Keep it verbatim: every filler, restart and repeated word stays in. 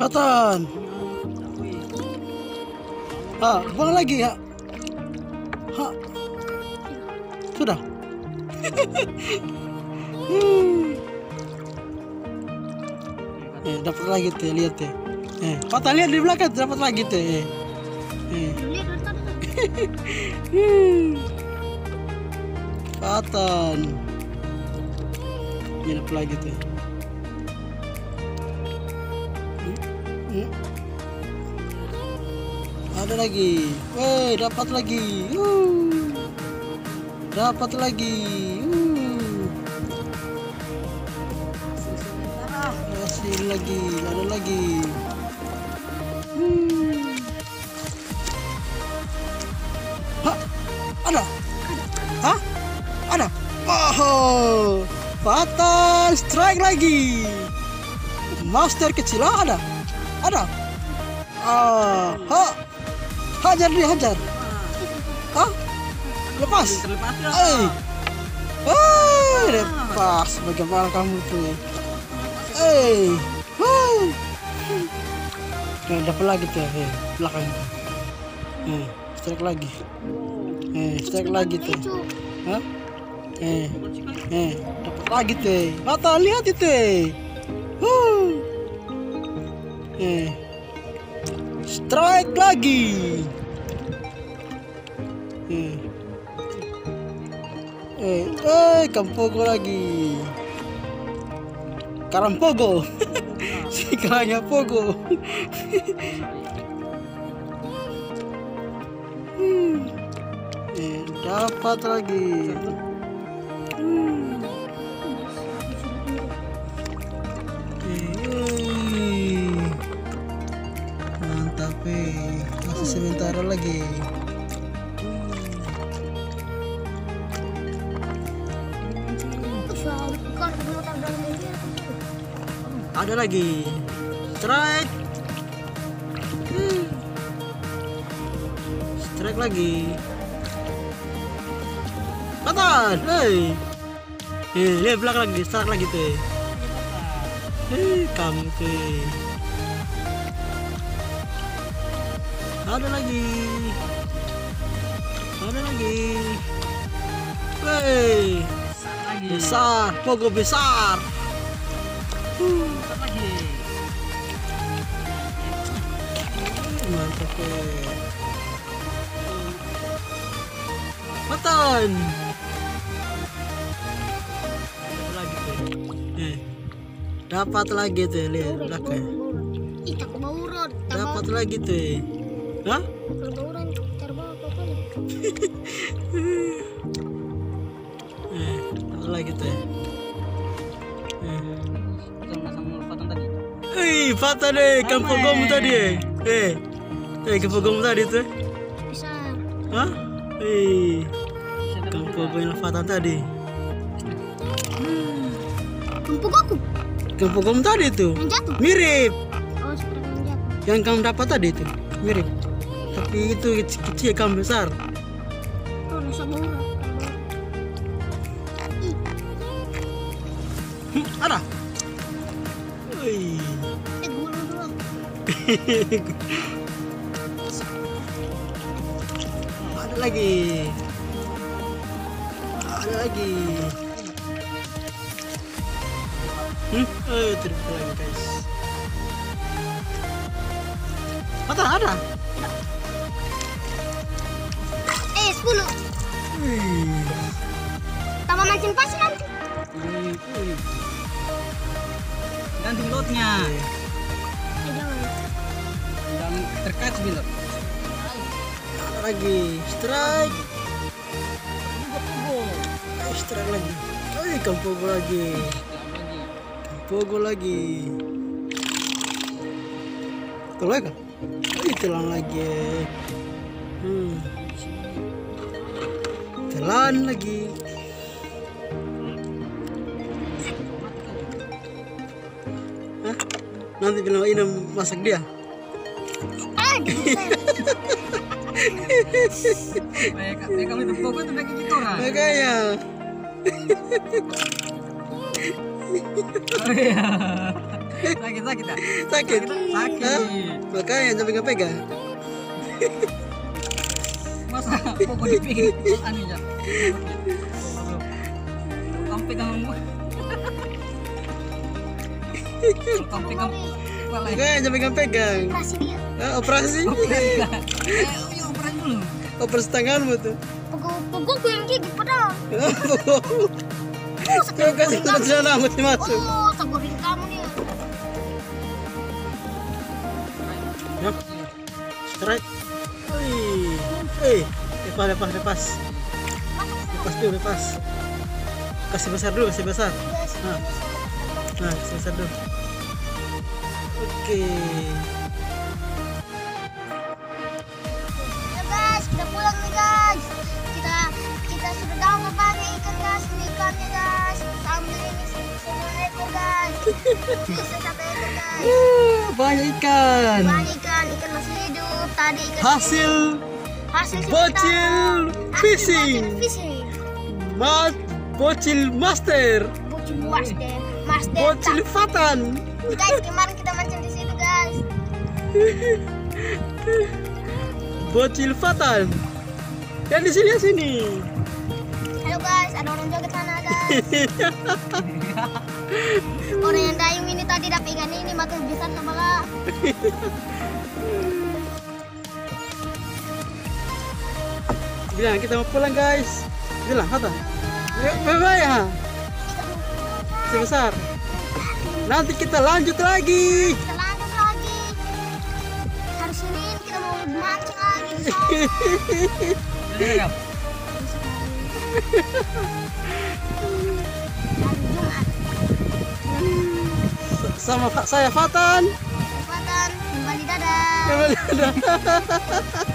Fatan. Ah, buang lagi ya. Ha. Sudah. hmm. Eh, dapat lagi teh, lihat teh. Eh, Fatan lihat di belakang dapat lagi teh. Eh. eh. Fatan. Nginep lagi teh. Hmm. Ada lagi, weh dapat lagi, uh. dapat lagi, uh. hasil lagi, ada lagi, uh. ha, ada, ha, ada, oh, Fatan strike lagi, master kecil ada. Ada. Ah, ha. Hajar dia, hajar. Hah? Lepas. Terlepas. Eh. Eh, lepas. Bagaimana kamu tuh? Eh. Huh. Nah, dapat lagi tuh, eh, belakang. Eh, strike lagi. Eh, strike lagi tuh. Hah? Eh. Eh, dapat lagi tuh. Mata lihat itu. Huh. Eh. Strike lagi. Eh. Eh, eh kampogo lagi. Karampogo. Si kalanya pogo. hmm. Eh, dapat lagi. Hmm. Tapi masih sebentar lagi. Ada lagi. Strike. Strike lagi. Fatan. Hei. Eh, lihat belakang lagi. Strike lagi tuh. Eh, kamu tuh. Ada lagi, ada lagi, wey, besar, pogo besar, uh. mantap, Fatan, eh, dapat lagi tuh, lihat belakang, dapat lagi tuh. Hah? Orang terbawa pokoknya. eh, apa lagi tuh? Eh, sama-sama Fatan tadi. Eh, Fatan deh, kampung tadi. Eh, eh kampung tadi tuh. Bisa. Hah? Eh, kampung Fatan tadi. Kampung aku. Kampung tadi tuh. Mirip. Oh, seperti yang jatuh. Yang kamu dapat tadi itu mirip. Tapi itu kecil kan besar. Oh, hmm, ada. Woi. ada lagi. Ada lagi. Hmm, eh terbuka lagi guys. Mata ada. sepuluh. Hmm. Tambah mancing pasti nanti. Hmm. Ganti lotnya. Jangan terkait bilot. Lagi strike. Strike lagi. Oi, kampogo lagi. Kampogo lagi. Kalau lagi. Oi, telan lagi. Hmm. Jalan lagi. Hah? Nanti bilang ini masak dia. Mereka mereka itu pokok itu kayak gitu kan. Mereka ya. Sakit sakit ya? Sakit. Sakit. Makanya sampai nggak pegang. Masa kok dipikir aneh ya? Sampai kamu. Sampai kamu. Makanya sampai nggak pegang. Operasi dia. Operasi. Ayo operasi dulu. Operasi tanganmu tuh. Pukul gue yang gigit padahal. Kau kasih terus jalan aku dimasuk. Oh, sabarin kamu nih. Yap, strike. Eh, lepas, lepas, lepas. Lepas dulu, lepas. Kasih besar dulu, kasih besar. Nah, nah, kasih besar dulu. Oke. Bisa sampai ekor guys. Uh, banyak ikan. Banyak ikan, ikan masih hidup. Tadi ikan hasil hidup. Hasil bocil fishing. Mat bocil master. Bocil master. Master. Bocil Fatan. Guys, kemarin kita mancing di situ guys. Bocil Fatan. Dan di sini sini. Halo guys, ada orang joget sana guys. Orang yang dayung ini tadi dapat ikan ini mati habisan sama lah. Bilang kita mau pulang guys. Bilang kata. Bye bye ya. Sebesar. Nanti kita lanjut lagi. Kita lanjut lagi. Hari Senin kita mau mancing lagi. Siap. Sama saya Fatan. Fatan, kembali dadah. Kembali dadah.